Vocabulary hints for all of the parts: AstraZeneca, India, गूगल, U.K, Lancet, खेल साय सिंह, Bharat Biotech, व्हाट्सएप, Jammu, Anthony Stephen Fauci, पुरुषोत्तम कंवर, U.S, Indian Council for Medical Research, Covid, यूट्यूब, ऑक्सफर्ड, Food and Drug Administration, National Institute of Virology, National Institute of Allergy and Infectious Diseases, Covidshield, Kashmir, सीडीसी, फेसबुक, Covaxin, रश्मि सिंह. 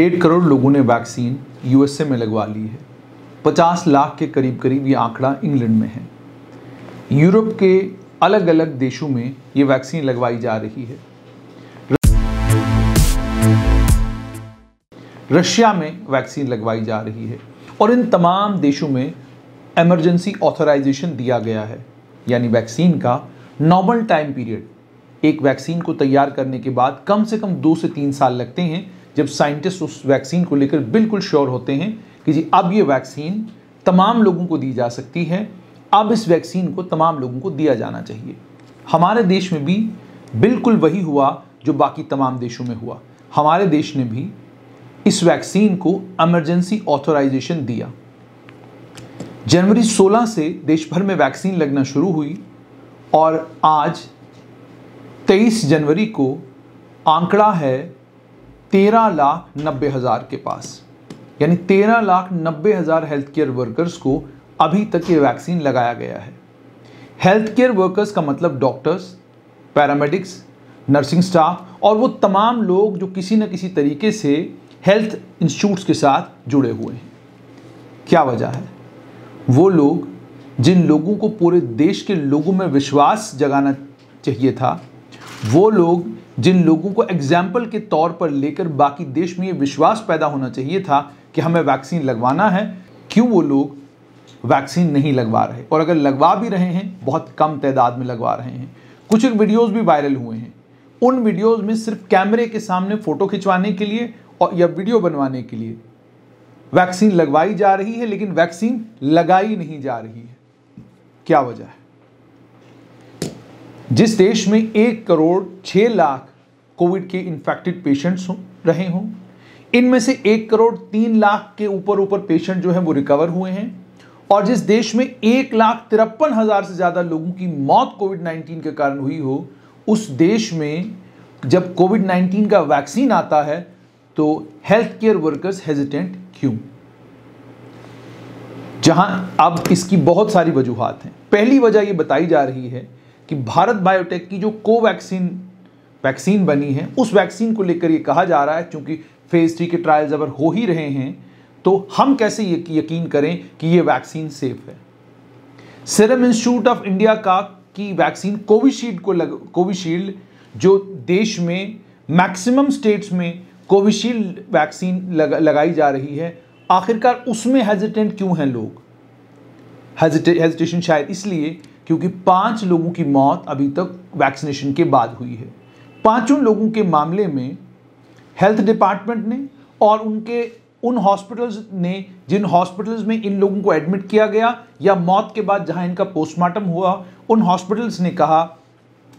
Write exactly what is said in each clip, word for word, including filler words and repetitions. डेढ़ करोड़ लोगों ने वैक्सीन यूएसए में लगवा ली है। पचास लाख के करीब करीब ये आंकड़ा इंग्लैंड में है। यूरोप के अलग अलग देशों में ये वैक्सीन लगवाई जा रही है। रशिया में वैक्सीन लगवाई जा रही है और इन तमाम देशों में इमरजेंसी ऑथराइजेशन दिया गया है, यानी वैक्सीन का नॉर्मल टाइम पीरियड। एक वैक्सीन को तैयार करने के बाद कम से कम दो से तीन साल लगते हैं, जब साइंटिस्ट उस वैक्सीन को लेकर बिल्कुल श्योर होते हैं कि जी अब ये वैक्सीन तमाम लोगों को दी जा सकती है, अब इस वैक्सीन को तमाम लोगों को दिया जाना चाहिए। हमारे देश में भी बिल्कुल वही हुआ जो बाकी तमाम देशों में हुआ। हमारे देश ने भी इस वैक्सीन को इमरजेंसी ऑथराइजेशन दिया। जनवरी सोलह से देश भर में वैक्सीन लगना शुरू हुई और आज तेईस जनवरी को आंकड़ा है तेरह लाख नब्बे हज़ार के पास, यानी तेरह लाख नब्बे हज़ार हेल्थ केयर वर्कर्स को अभी तक ये वैक्सीन लगाया गया है। हेल्थ केयर वर्कर्स का मतलब डॉक्टर्स, पैरामेडिक्स, नर्सिंग स्टाफ और वो तमाम लोग जो किसी न किसी तरीके से हेल्थ इंस्टीट्यूट्स के साथ जुड़े हुए हैं। क्या वजह है? वो लोग जिन लोगों को पूरे देश के लोगों में विश्वास जगाना चाहिए था, वो लोग जिन लोगों को एग्जाम्पल के तौर पर लेकर बाकी देश में ये विश्वास पैदा होना चाहिए था कि हमें वैक्सीन लगवाना है, क्यों वो लोग वैक्सीन नहीं लगवा रहे? और अगर लगवा भी रहे हैं, बहुत कम तादाद में लगवा रहे हैं। कुछ एक वीडियोज़ भी वायरल हुए हैं। उन वीडियोज़ में सिर्फ कैमरे के सामने फ़ोटो खिंचवाने के लिए और या वीडियो बनवाने के लिए वैक्सीन लगवाई जा रही है, लेकिन वैक्सीन लगाई नहीं जा रही है। क्या वजह है? जिस देश में एक करोड़ छः लाख कोविड के इन्फेक्टेड पेशेंट्स हो रहे हों, इनमें से एक करोड़ तीन लाख के ऊपर ऊपर पेशेंट जो है वो रिकवर हुए हैं, और जिस देश में एक लाख तिरपन हज़ार से ज़्यादा लोगों की मौत कोविड नाइन्टीन के कारण हुई हो, उस देश में जब कोविड नाइन्टीन का वैक्सीन आता है तो हेल्थ केयर वर्कर्स हेजिटेंट क्यों? जहां अब इसकी बहुत सारी वजूहात हैं। पहली वजह यह बताई जा रही है कि भारत बायोटेक की जो कोवैक्सिन वैक्सीन बनी है, उस वैक्सीन को लेकर यह कहा जा रहा है क्योंकि फेज थ्री के ट्रायल्स अगर हो ही रहे हैं तो हम कैसे यकीन करें कि यह वैक्सीन सेफ है? सीरम इंस्टीट्यूट ऑफ इंडिया का की वैक्सीन कोविशील्ड को लग कोविशील्ड जो देश में मैक्सिमम स्टेट्स में कोविशील्ड वैक्सीन लग, लगाई जा रही है, आखिरकार उसमें हेजिटेंट क्यों हैं लोग? हेजिटेशन शायद इसलिए क्योंकि पांच लोगों की मौत अभी तक वैक्सीनेशन के बाद हुई है। पांचों लोगों के मामले में हेल्थ डिपार्टमेंट ने और उनके उन हॉस्पिटल्स ने जिन हॉस्पिटल्स में इन लोगों को एडमिट किया गया या मौत के बाद जहां इनका पोस्टमार्टम हुआ, उन हॉस्पिटल्स ने कहा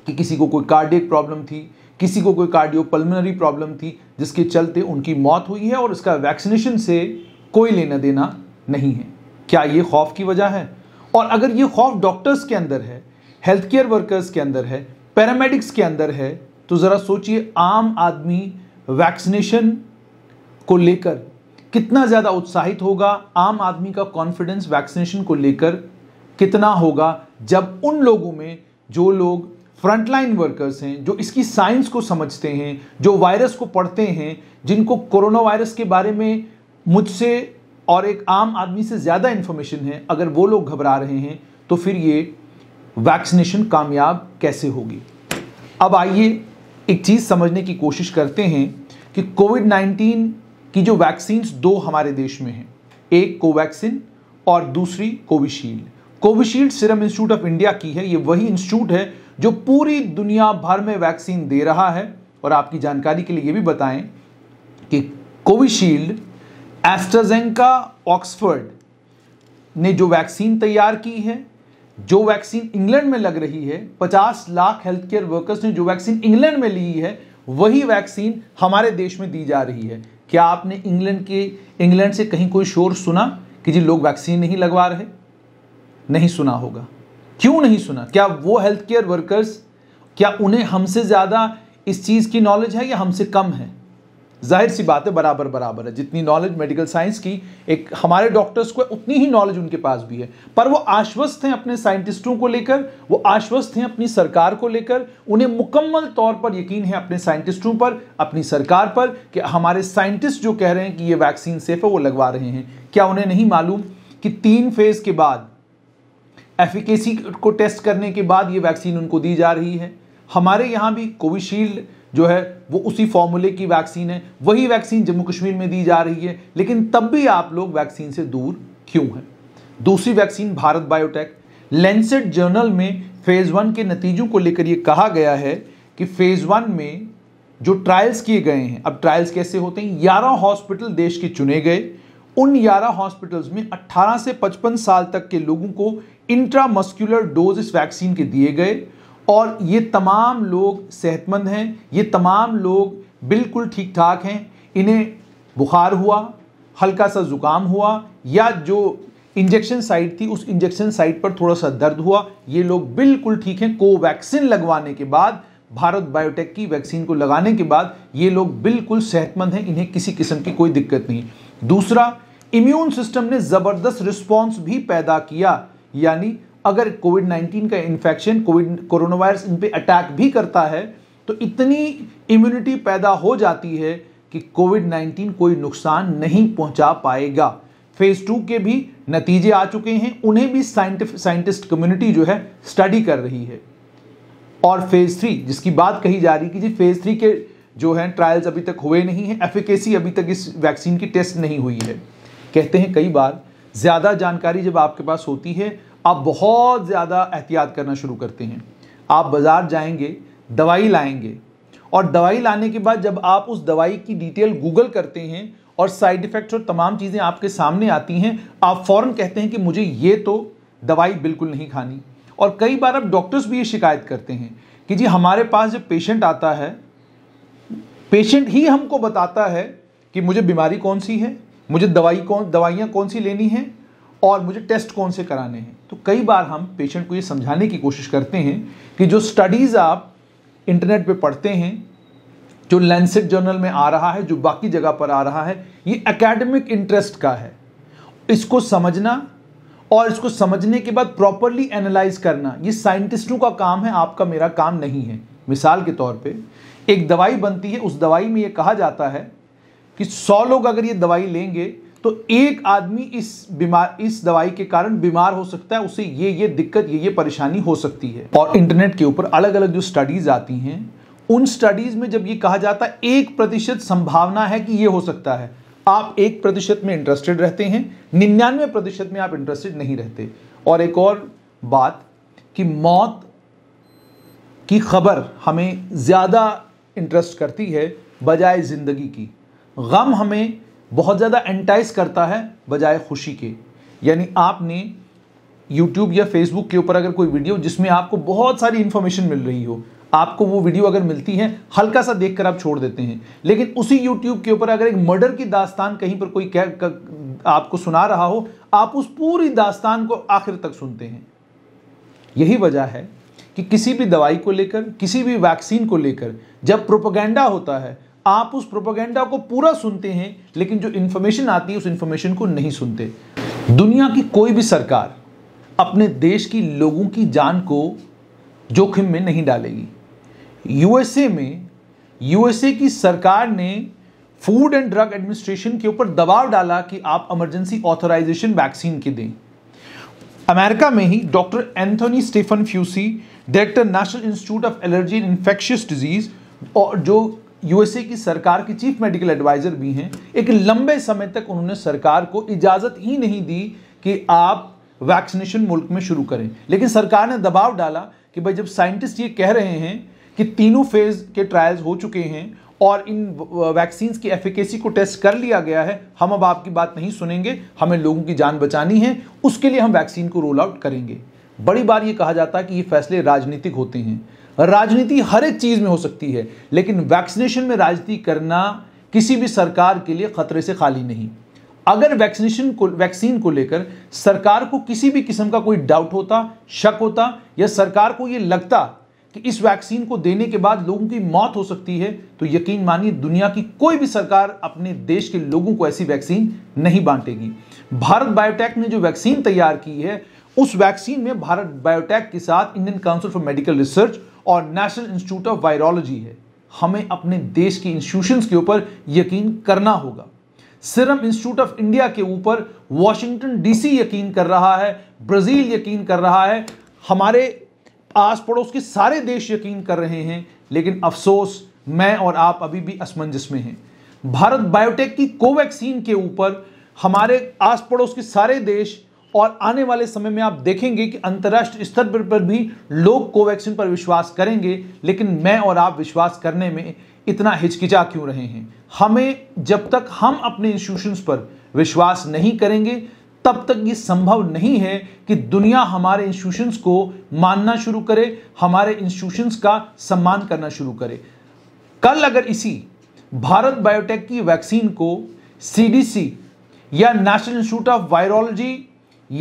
कि किसी को कोई कार्डियक प्रॉब्लम थी, किसी को कोई कार्डियोपल्मोनरी प्रॉब्लम थी, जिसके चलते उनकी मौत हुई है और इसका वैक्सीनेशन से कोई लेना देना नहीं है। क्या ये खौफ की वजह है? और अगर ये खौफ डॉक्टर्स के अंदर है, हेल्थ केयर वर्कर्स के अंदर है, पैरामेडिक्स के अंदर है, तो ज़रा सोचिए आम आदमी वैक्सीनेशन को लेकर कितना ज़्यादा उत्साहित होगा, आम आदमी का कॉन्फिडेंस वैक्सीनेशन को लेकर कितना होगा, जब उन लोगों में जो लोग फ्रंटलाइन वर्कर्स हैं, जो इसकी साइंस को समझते हैं, जो वायरस को पढ़ते हैं, जिनको कोरोना वायरस के बारे में मुझसे और एक आम आदमी से ज़्यादा इन्फॉर्मेशन है, अगर वो लोग घबरा रहे हैं तो फिर ये वैक्सीनेशन कामयाब कैसे होगी? अब आइए एक चीज़ समझने की कोशिश करते हैं कि कोविड नाइन्टीन की जो वैक्सीन्स दो हमारे देश में हैं, एक कोवैक्सिन और दूसरी Covishield. Covishield serum institute of India की है। ये वही इंस्टीट्यूट है जो पूरी दुनिया भर में वैक्सीन दे रहा है। और आपकी जानकारी के लिए ये भी बताएं कि कोविशील्ड, एस्ट्राजेनेका, ऑक्सफर्ड ने जो वैक्सीन तैयार की है, जो वैक्सीन इंग्लैंड में लग रही है, पचास लाख हेल्थ केयर वर्कर्स ने जो वैक्सीन इंग्लैंड में ली है, वही वैक्सीन हमारे देश में दी जा रही है। क्या आपने इंग्लैंड के इंग्लैंड से कहीं कोई शोर सुना कि जी लोग वैक्सीन नहीं लगवा रहे? नहीं सुना होगा। क्यों नहीं सुना? क्या वो हेल्थ केयर वर्कर्स, क्या उन्हें हमसे ज़्यादा इस चीज़ की नॉलेज है या हमसे कम है? जाहिर सी बात है बराबर बराबर है, जितनी नॉलेज मेडिकल साइंस की एक हमारे डॉक्टर्स को उतनी ही नॉलेज उनके पास भी है, पर वो आश्वस्त हैं अपने साइंटिस्टों को लेकर, वो आश्वस्त हैं अपनी सरकार को लेकर, उन्हें मुकम्मल तौर पर यकीन है अपने साइंटिस्टों पर, अपनी सरकार पर कि हमारे साइंटिस्ट जो कह रहे हैं कि ये वैक्सीन सेफ है वो लगवा रहे हैं। क्या उन्हें नहीं मालूम कि तीन फेज के बाद एफिकेसी को टेस्ट करने के बाद ये वैक्सीन उनको दी जा रही है। हमारे यहाँ भी कोविशील्ड जो है वो उसी फॉर्मूले की वैक्सीन है, वही वैक्सीन जम्मू कश्मीर में दी जा रही है, लेकिन तब भी आप लोग वैक्सीन से दूर क्यों हैं। दूसरी vaccine Bharat Biotech, Lancet journal में फेज़ वन के नतीजों को लेकर ये कहा गया है कि फेज़ वन में जो ट्रायल्स किए गए हैं, अब ट्रायल्स कैसे होते हैं, ग्यारह हॉस्पिटल देश के चुने गए, उन ग्यारह हॉस्पिटल्स में अट्ठारह से पचपन साल तक के लोगों को इंट्रामस्क्यूलर डोज इस वैक्सीन के दिए गए और ये तमाम लोग सेहतमंद हैं, ये तमाम लोग बिल्कुल ठीक ठाक हैं। इन्हें बुखार हुआ, हल्का सा ज़ुकाम हुआ या जो इंजेक्शन साइट थी उस इंजेक्शन साइट पर थोड़ा सा दर्द हुआ, ये लोग बिल्कुल ठीक हैं। कोवैक्सिन लगवाने के बाद, भारत बायोटेक की वैक्सीन को लगाने के बाद ये लोग बिल्कुल सेहतमंद हैं, इन्हें किसी किस्म की कोई दिक्कत नहीं। दूसरा, इम्यून सिस्टम ने ज़बरदस्त रिस्पॉन्स भी पैदा किया, यानी अगर कोविड नाइन्टीन का इन्फेक्शन, कोविड कोरोना वायरस इन पर अटैक भी करता है तो इतनी इम्यूनिटी पैदा हो जाती है कि कोविड नाइन्टीन कोई नुकसान नहीं पहुंचा पाएगा। फेज़ टू के भी नतीजे आ चुके हैं, उन्हें भी साइंटिफिक साइंटिस्ट कम्युनिटी जो है स्टडी कर रही है। और फेज़ थ्री जिसकी बात कही जा रही कि जी फेज़ थ्री के जो है ट्रायल्स अभी तक हुए नहीं हैं, एफिकेसी अभी तक इस वैक्सीन की टेस्ट नहीं हुई है। कहते हैं कई बार ज़्यादा जानकारी जब आपके पास होती है आप बहुत ज़्यादा एहतियात करना शुरू करते हैं। आप बाज़ार जाएंगे, दवाई लाएंगे और दवाई लाने के बाद जब आप उस दवाई की डिटेल गूगल करते हैं और साइड इफ़ेक्ट्स और तमाम चीज़ें आपके सामने आती हैं, आप फ़ौरन कहते हैं कि मुझे ये तो दवाई बिल्कुल नहीं खानी। और कई बार अब डॉक्टर्स भी ये शिकायत करते हैं कि जी हमारे पास जब पेशेंट आता है, पेशेंट ही हमको बताता है कि मुझे बीमारी कौन सी है, मुझे दवाई कौन दवाइयाँ कौन सी लेनी हैं और मुझे टेस्ट कौन से कराने हैं। तो कई बार हम पेशेंट को ये समझाने की कोशिश करते हैं कि जो स्टडीज़ आप इंटरनेट पे पढ़ते हैं, जो लैंसेट जर्नल में आ रहा है, जो बाकी जगह पर आ रहा है, ये एकेडमिक इंटरेस्ट का है। इसको समझना और इसको समझने के बाद प्रॉपरली एनालाइज करना ये साइंटिस्टों का काम है, आपका मेरा काम नहीं है। मिसाल के तौर पर एक दवाई बनती है, उस दवाई में ये कहा जाता है कि सौ लोग अगर ये दवाई लेंगे तो एक आदमी इस बीमार इस दवाई के कारण बीमार हो सकता है, उसे ये ये दिक्कत ये ये परेशानी हो सकती है। और इंटरनेट के ऊपर अलग अलग जो स्टडीज़ आती हैं, उन स्टडीज़ में जब ये कहा जाता है एक प्रतिशत संभावना है कि ये हो सकता है, आप एक प्रतिशत में इंटरेस्टेड रहते हैं, निन्यानवे प्रतिशत में आप इंटरेस्टेड नहीं रहते। और एक और बात कि मौत की खबर हमें ज़्यादा इंटरेस्ट करती है बजाय ज़िंदगी की, गम हमें बहुत ज़्यादा एंटाइज करता है बजाय खुशी के। यानी आपने यूट्यूब या फेसबुक के ऊपर अगर कोई वीडियो जिसमें आपको बहुत सारी इन्फॉर्मेशन मिल रही हो, आपको वो वीडियो अगर मिलती है हल्का सा देखकर आप छोड़ देते हैं, लेकिन उसी यूट्यूब के ऊपर अगर एक मर्डर की दास्तान कहीं पर कोई कह आपको सुना रहा हो, आप उस पूरी दास्तान को आखिर तक सुनते हैं। यही वजह है कि किसी भी दवाई को लेकर, किसी भी वैक्सीन को लेकर जब प्रोपेगेंडा होता है आप उस प्रोपेगेंडा को पूरा सुनते हैं, लेकिन जो इन्फॉर्मेशन आती है उस इन्फॉर्मेशन को नहीं सुनते। दुनिया की कोई भी सरकार अपने देश की लोगों की जान को जोखिम में नहीं डालेगी। यूएसए में यूएसए की सरकार ने फूड एंड ड्रग एडमिनिस्ट्रेशन के ऊपर दबाव डाला कि आप इमरजेंसी ऑथराइजेशन वैक्सीन के दें। अमेरिका में ही doctor Anthony Stephen Fauci, director national institute of allergy and infectious disease और जो यूएसए की सरकार की चीफ मेडिकल एडवाइज़र भी हैं, एक लंबे समय तक उन्होंने सरकार को इजाज़त ही नहीं दी कि आप वैक्सीनेशन मुल्क में शुरू करें। लेकिन सरकार ने दबाव डाला कि भाई जब साइंटिस्ट ये कह रहे हैं कि तीनों फेज़ के ट्रायल्स हो चुके हैं और इन वैक्सीन्स की एफिकेसी को टेस्ट कर लिया गया है, हम अब आपकी बात नहीं सुनेंगे, हमें लोगों की जान बचानी है, उसके लिए हम वैक्सीन को रोल आउट करेंगे। बड़ी बार ये कहा जाता है कि ये फैसले राजनीतिक होते हैं। राजनीति हर एक चीज़ में हो सकती है, लेकिन वैक्सीनेशन में राजनीति करना किसी भी सरकार के लिए खतरे से खाली नहीं। अगर वैक्सीनेशन को वैक्सीन को लेकर सरकार को किसी भी किस्म का कोई डाउट होता, शक होता या सरकार को ये लगता कि इस वैक्सीन को देने के बाद लोगों की मौत हो सकती है, तो यकीन मानिए दुनिया की कोई भी सरकार अपने देश के लोगों को ऐसी वैक्सीन नहीं बांटेगी। भारत बायोटेक ने जो वैक्सीन तैयार की है, उस वैक्सीन में भारत बायोटेक के साथ Indian council for medical research और नेशनल इंस्टीट्यूट ऑफ वायरोलॉजी है। हमें अपने देश के इंस्टीट्यूशंस के ऊपर यकीन करना होगा। सीरम इंस्टीट्यूट ऑफ इंडिया के ऊपर वॉशिंगटन डीसी यकीन कर रहा है, ब्राजील यकीन कर रहा है, हमारे आस पड़ोस के सारे देश यकीन कर रहे हैं, लेकिन अफसोस मैं और आप अभी भी असमंजस में हैं। भारत बायोटेक की कोवैक्सीन के ऊपर हमारे आस पड़ोस के सारे देश और आने वाले समय में आप देखेंगे कि अंतर्राष्ट्रीय स्तर पर भी लोग कोवैक्सीन पर विश्वास करेंगे, लेकिन मैं और आप विश्वास करने में इतना हिचकिचा क्यों रहे हैं? हमें जब तक हम अपने इंस्टीट्यूशंस पर विश्वास नहीं करेंगे तब तक ये संभव नहीं है कि दुनिया हमारे इंस्टीट्यूशंस को मानना शुरू करे, हमारे इंस्टीट्यूशंस का सम्मान करना शुरू करे। कल अगर इसी भारत बायोटेक की वैक्सीन को सीडीसी या नेशनल इंस्टीट्यूट ऑफ वायरोलॉजी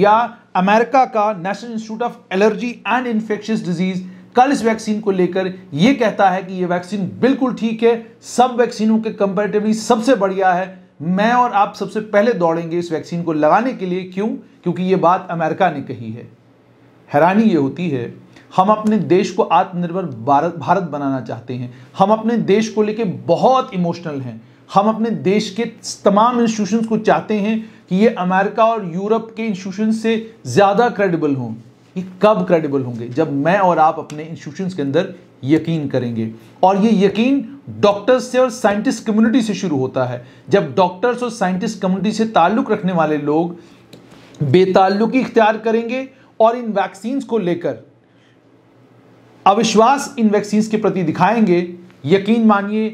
या अमेरिका का national institute of allergy and infectious disease कल इस वैक्सीन को लेकर यह कहता है कि यह वैक्सीन बिल्कुल ठीक है, सब वैक्सीनों के कंपैरेटिवली सबसे बढ़िया है, मैं और आप सबसे पहले दौड़ेंगे इस वैक्सीन को लगाने के लिए। क्यों? क्योंकि ये बात अमेरिका ने कही है। हैरानी ये होती है, हम अपने देश को आत्मनिर्भर भारत भारत बनाना चाहते हैं, हम अपने देश को लेके बहुत इमोशनल हैं, हम अपने देश के तमाम इंस्टीट्यूशंस को चाहते हैं कि ये अमेरिका और यूरोप के इंस्टीट्यूशंस से ज़्यादा क्रेडिबल हों। ये कब क्रेडिबल होंगे? जब मैं और आप अपने इंस्टीट्यूशंस के अंदर यकीन करेंगे। और ये यकीन डॉक्टर्स से और साइंटिस्ट कम्युनिटी से शुरू होता है। जब डॉक्टर्स और साइंटिस्ट कम्युनिटी से ताल्लुक़ रखने वाले लोग बेताल्लुकी इख्तियार करेंगे और इन वैक्सीन्स को लेकर अविश्वास इन वैक्सीन्स के प्रति दिखाएंगे, यकीन मानिए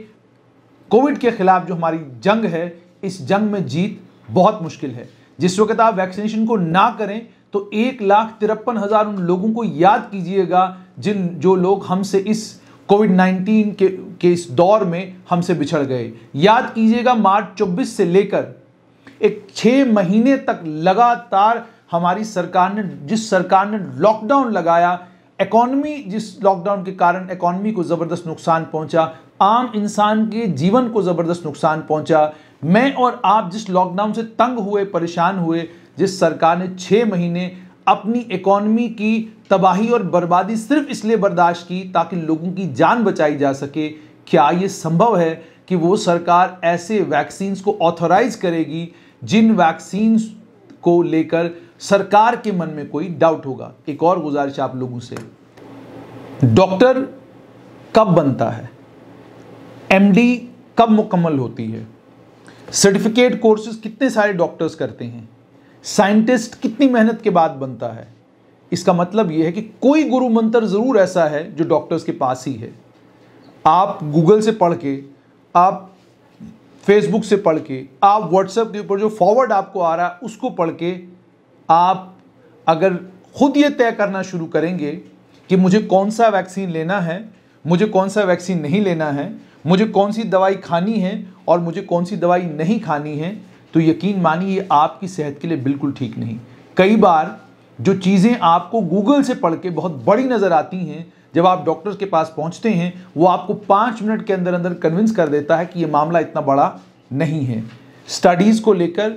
कोविड के खिलाफ जो हमारी जंग है, इस जंग में जीत बहुत मुश्किल है। जिस वक्त आप वैक्सीनेशन को ना करें तो एक लाख तिरपन हज़ार उन लोगों को याद कीजिएगा जिन जो लोग हमसे इस कोविड नाइन्टीन के के इस दौर में हमसे बिछड़ गए। याद कीजिएगा मार्च चौबीस से लेकर एक छः महीने तक लगातार हमारी सरकार ने जिस सरकार ने लॉकडाउन लगाया, इकॉनमी जिस लॉकडाउन के कारण इकॉनमी को ज़बरदस्त नुकसान पहुंचा, आम इंसान के जीवन को ज़बरदस्त नुकसान पहुंचा। मैं और आप जिस लॉकडाउन से तंग हुए, परेशान हुए, जिस सरकार ने छः महीने अपनी इकॉनमी की तबाही और बर्बादी सिर्फ इसलिए बर्दाश्त की ताकि लोगों की जान बचाई जा सके, क्या ये संभव है कि वो सरकार ऐसे वैक्सीन्स को ऑथोराइज करेगी जिन वैक्सीन्स को लेकर सरकार के मन में कोई डाउट होगा? एक और गुजारिश आप लोगों से, डॉक्टर कब बनता है, एमडी कब मुकम्मल होती है, सर्टिफिकेट कोर्सेज कितने सारे डॉक्टर्स करते हैं, साइंटिस्ट कितनी मेहनत के बाद बनता है? इसका मतलब यह है कि कोई गुरु मंत्र ज़रूर ऐसा है जो डॉक्टर्स के पास ही है। आप गूगल से पढ़ के, आप फेसबुक से पढ़ के, आप व्हाट्सएप के ऊपर जो फॉरवर्ड आपको आ रहा है उसको पढ़ के आप अगर खुद ये तय करना शुरू करेंगे कि मुझे कौन सा वैक्सीन लेना है, मुझे कौन सा वैक्सीन नहीं लेना है, मुझे कौन सी दवाई खानी है और मुझे कौन सी दवाई नहीं खानी है, तो यकीन मानिए ये आपकी सेहत के लिए बिल्कुल ठीक नहीं। कई बार जो चीज़ें आपको गूगल से पढ़ के बहुत बड़ी नज़र आती हैं, जब आप डॉक्टर्स के पास पहुंचते हैं वो आपको पाँच मिनट के अंदर अंदर कन्विंस कर देता है कि ये मामला इतना बड़ा नहीं है। स्टडीज़ को लेकर,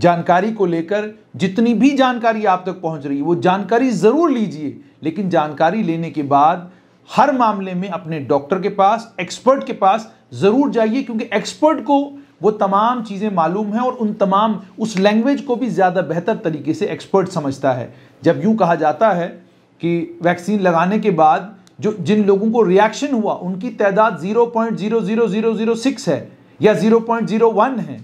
जानकारी को लेकर, जितनी भी जानकारी आप तक पहुँच रही है वो जानकारी ज़रूर लीजिए, लेकिन जानकारी लेने के बाद हर मामले में अपने डॉक्टर के पास, एक्सपर्ट के पास ज़रूर जाइए, क्योंकि एक्सपर्ट को वो तमाम चीज़ें मालूम हैं और उन तमाम उस लैंग्वेज को भी ज़्यादा बेहतर तरीके से एक्सपर्ट समझता है। जब यूँ कहा जाता है कि वैक्सीन लगाने के बाद जो जिन लोगों को रिएक्शन हुआ उनकी तादाद zero point zero zero zero zero six है या ज़ीरो पॉइंट ज़ीरो वन है,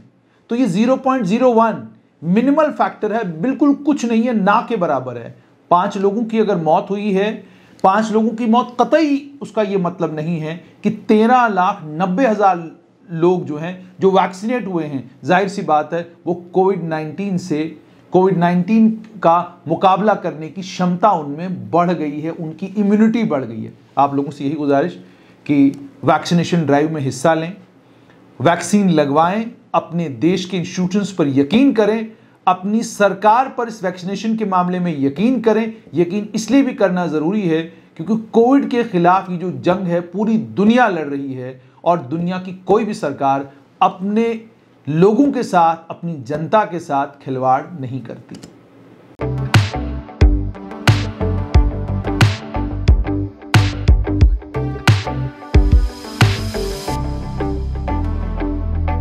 तो ये zero point zero one minimal factor है, बिल्कुल कुछ नहीं है, ना के बराबर है। पाँच लोगों की अगर मौत हुई है, पाँच लोगों की मौत कतई उसका ये मतलब नहीं है कि तेरह लाख नब्बे हज़ार लोग जो हैं जो वैक्सीनेट हुए हैं, जाहिर सी बात है वो कोविड नाइन्टीन से कोविड नाइन्टीन का मुकाबला करने की क्षमता उनमें बढ़ गई है, उनकी इम्यूनिटी बढ़ गई है। आप लोगों से यही गुजारिश कि वैक्सीनेशन ड्राइव में हिस्सा लें, वैक्सीन लगवाएं, अपने देश के इंस्टीट्यूशंस पर यकीन करें, अपनी सरकार पर इस वैक्सीनेशन के मामले में यकीन करें। यकीन इसलिए भी करना ज़रूरी है क्योंकि कोविड के खिलाफ ये जो जंग है पूरी दुनिया लड़ रही है और दुनिया की कोई भी सरकार अपने लोगों के साथ, अपनी जनता के साथ खिलवाड़ नहीं करती।